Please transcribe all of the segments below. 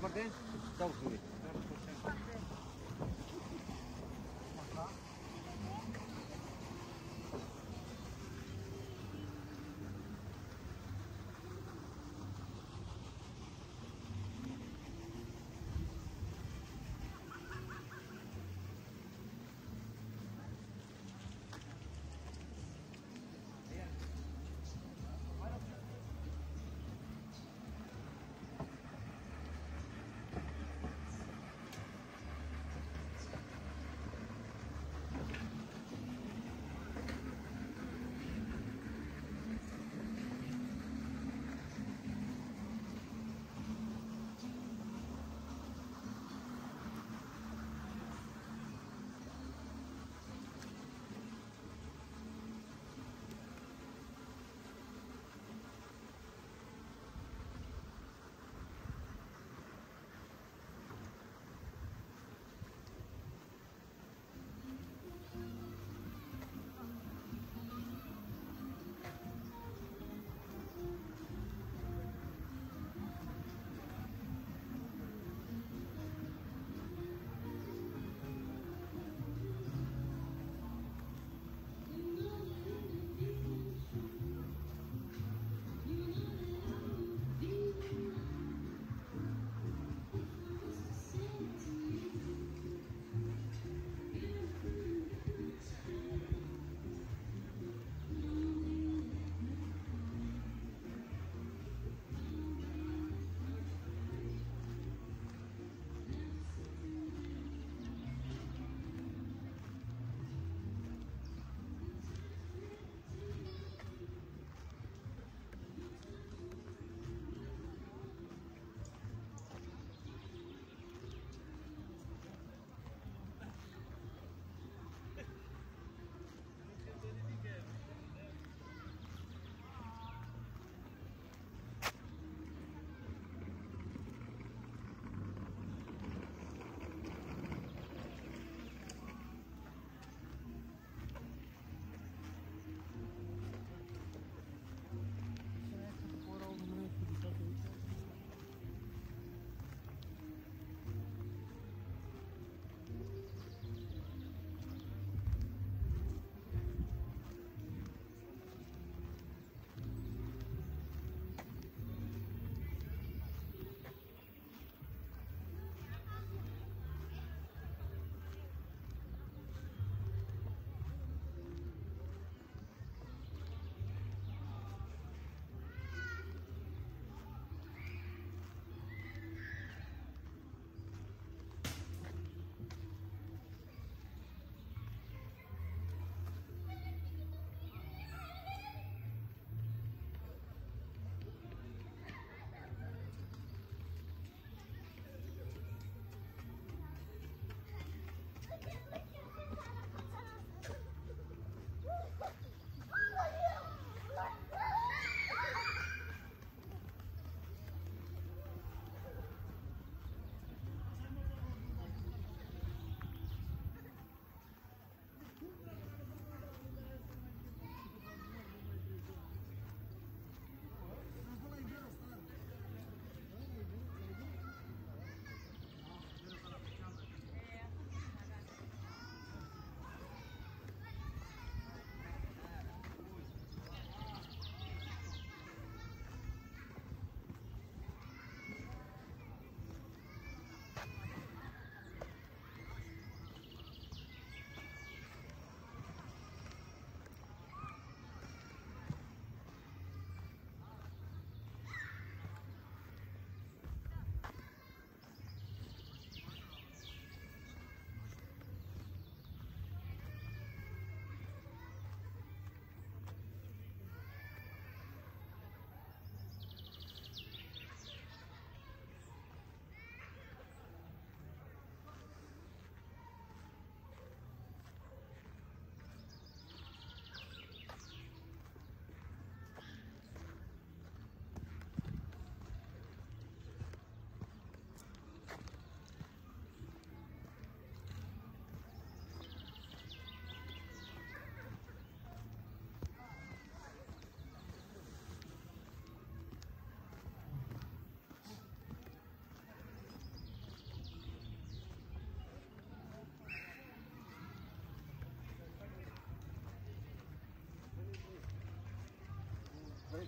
Борден должны.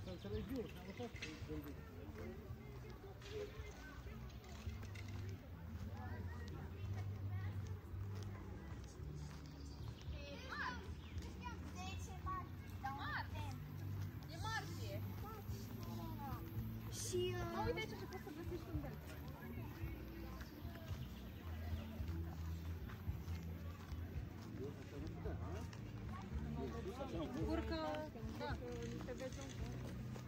Și... uite aici că poți să găsești un bel. Urcă... da, te vezi un bun. Thank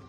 you.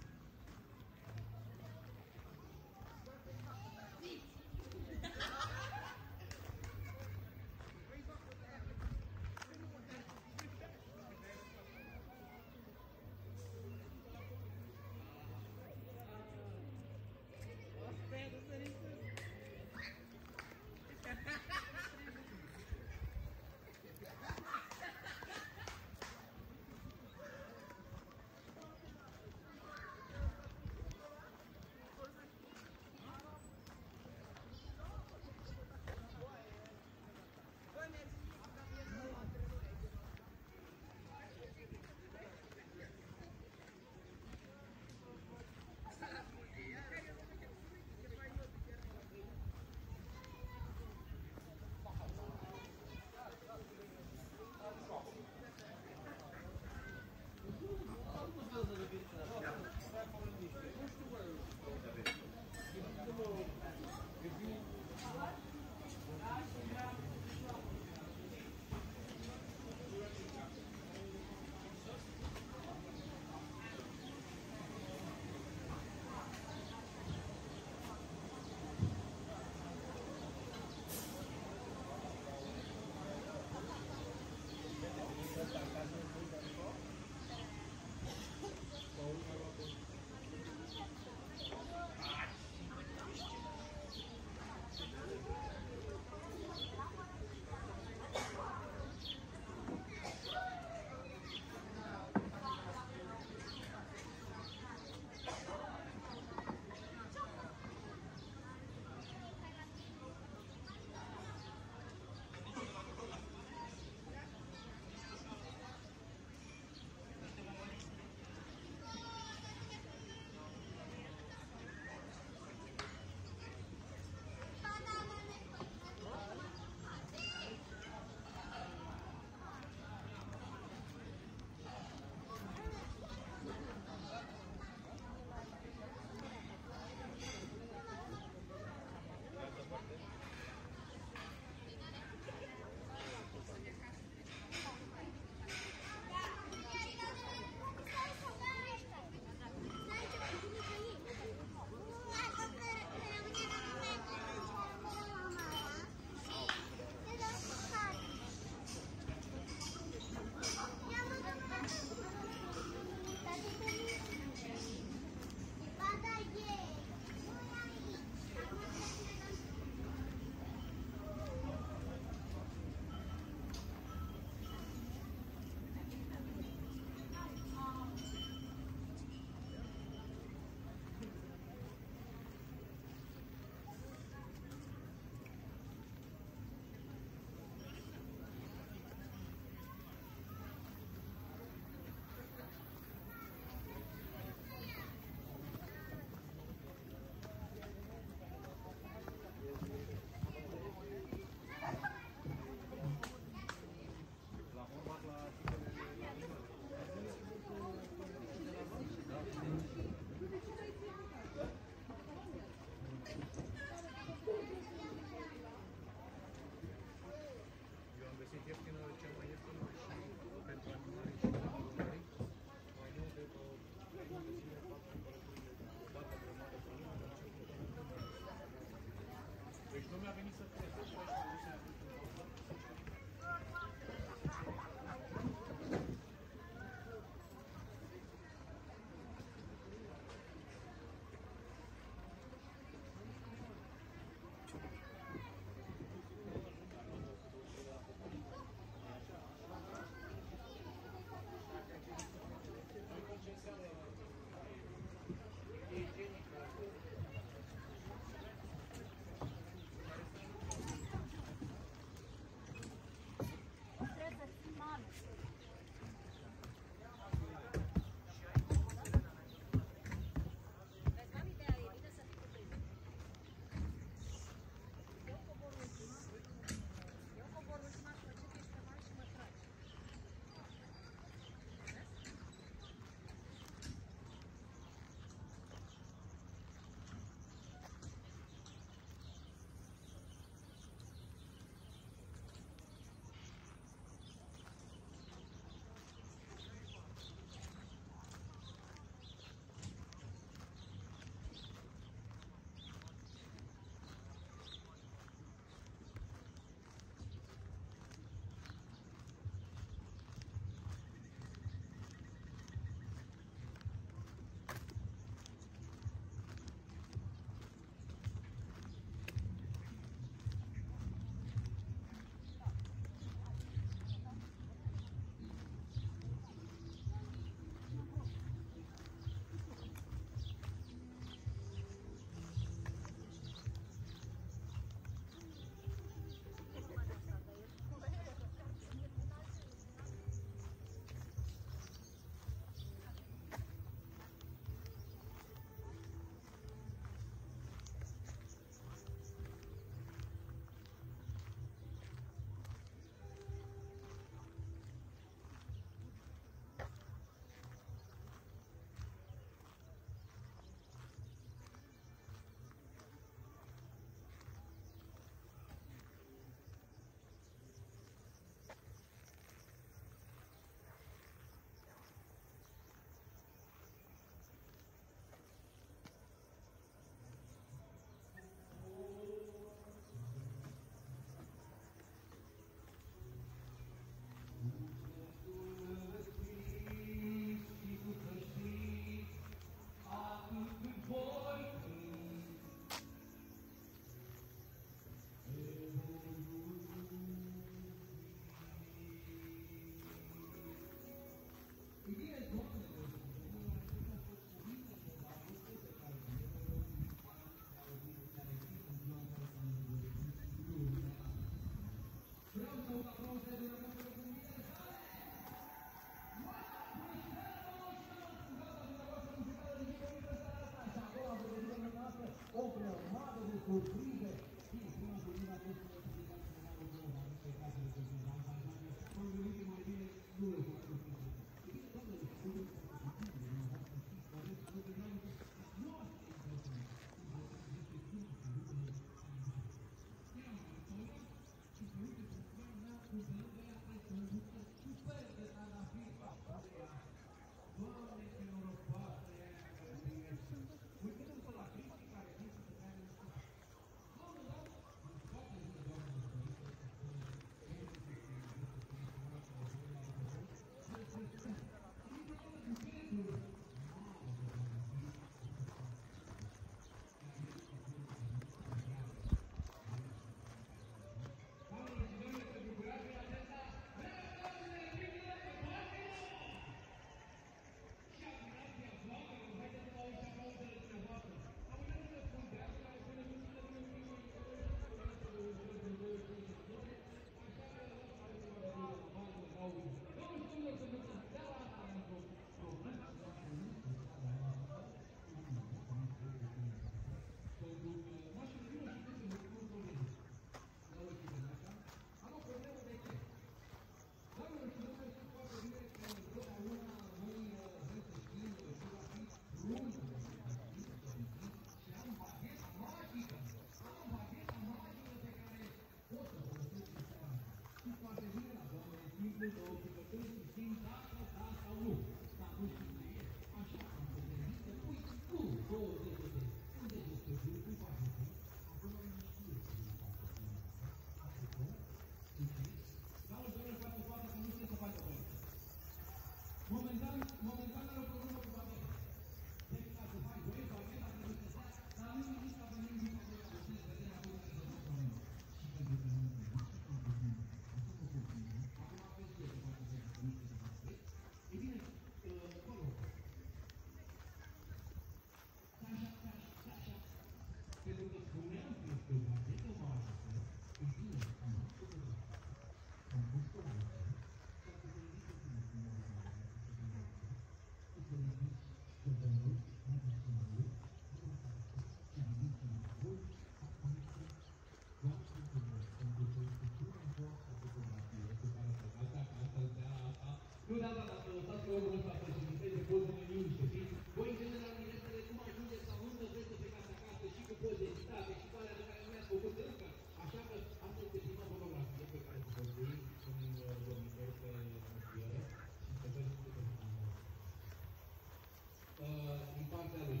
din partea lui,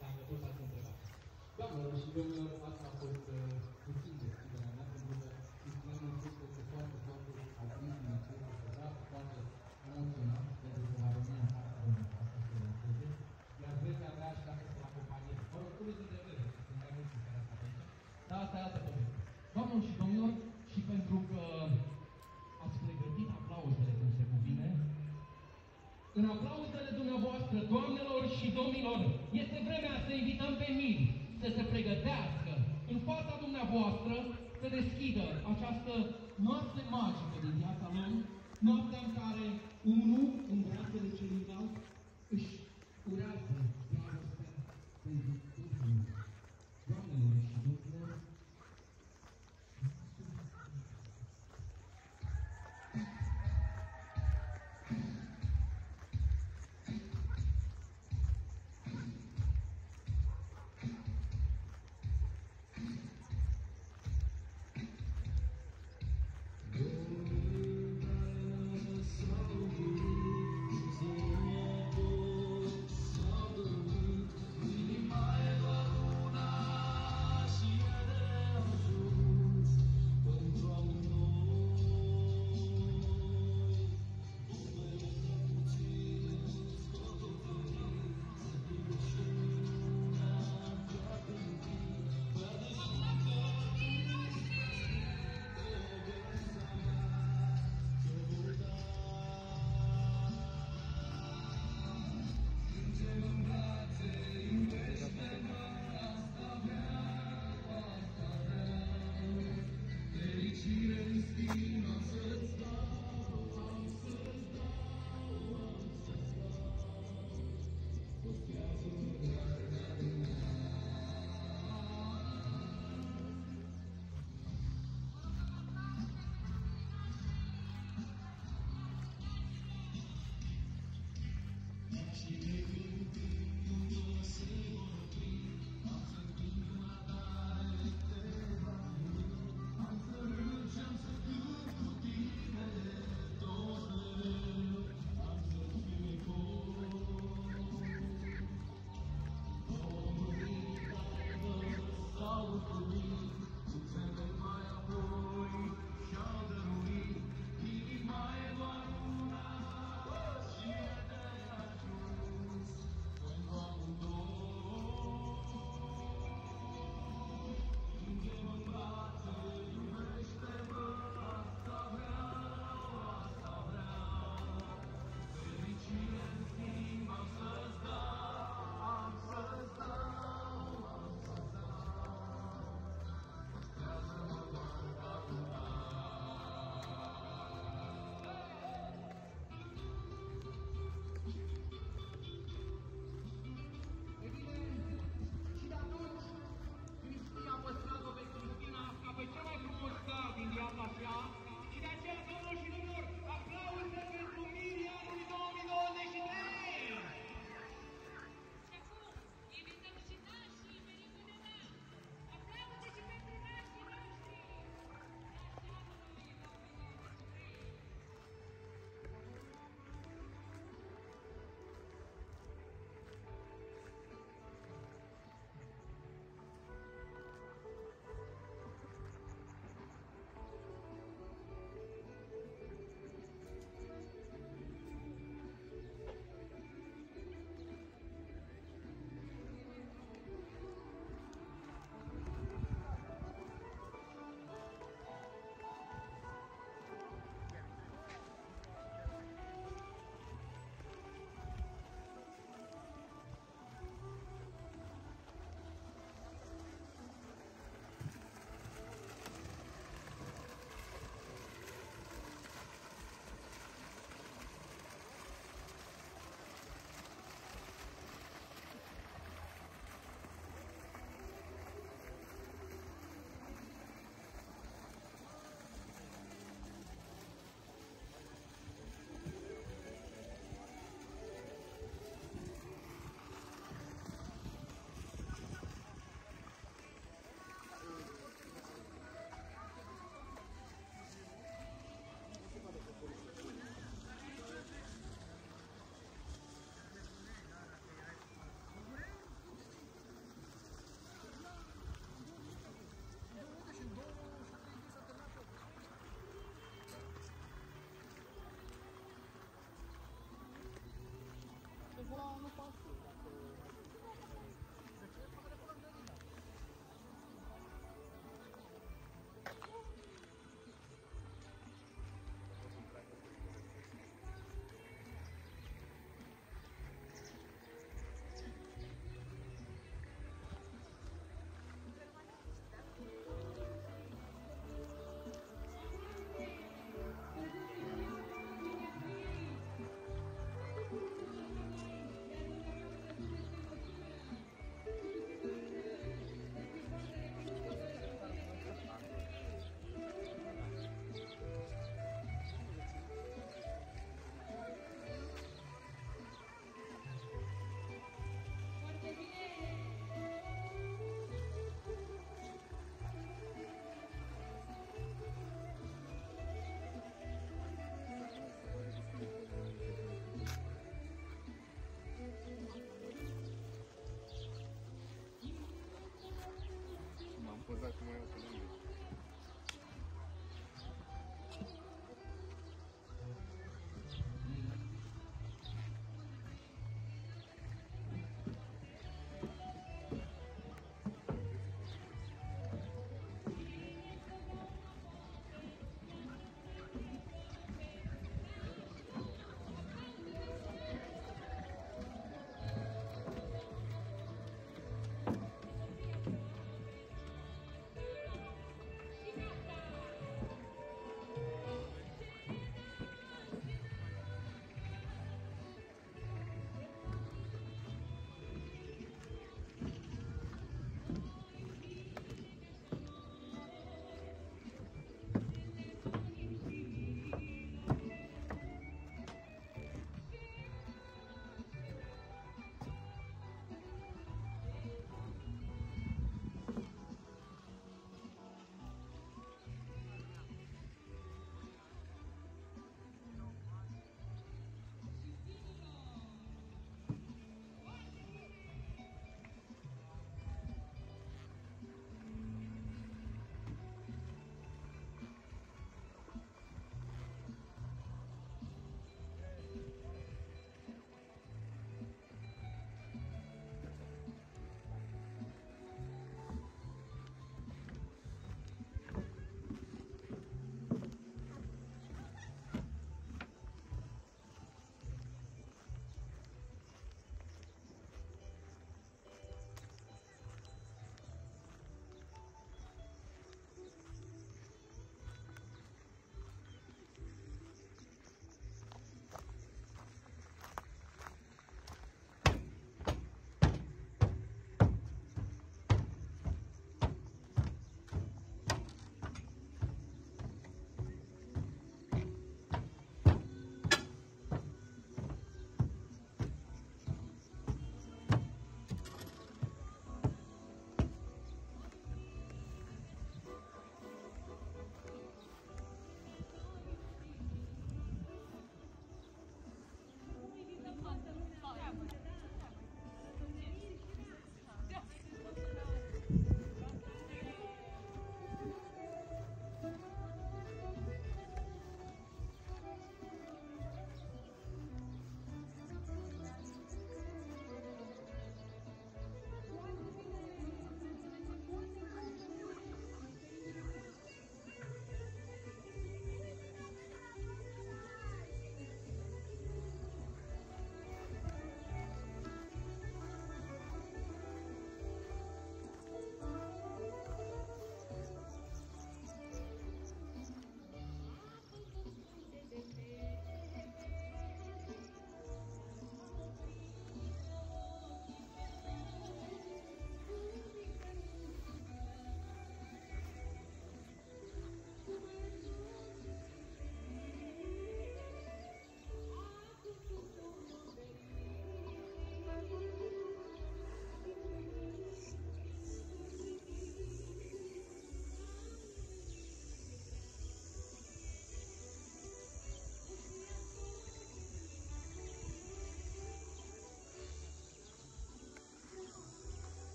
dacă tot ați întrebat. Doamnelor și domnilor, asta a fost puțin de schimbarea mea, pentru că Cristianul este foarte, foarte atins din acest program, foarte emoționat, pentru că la România a fost un pas să se lanseze, iar vremea mea și dacă se acompanie, mă rog, cum este de vreme, că sunt mai mulți care asta aici, dar asta e altă poveste. Doamnelor și domnilor, și pentru că ați pregătit aplauzele cum se cuvine, în aplauzele dumneavoastră, doamnelor și domnilor, este vremea să invităm pe mii să se pregătească în fața dumneavoastră să deschidă această noapte magică din viața lor, noaptea în care unul în brațele celorlalți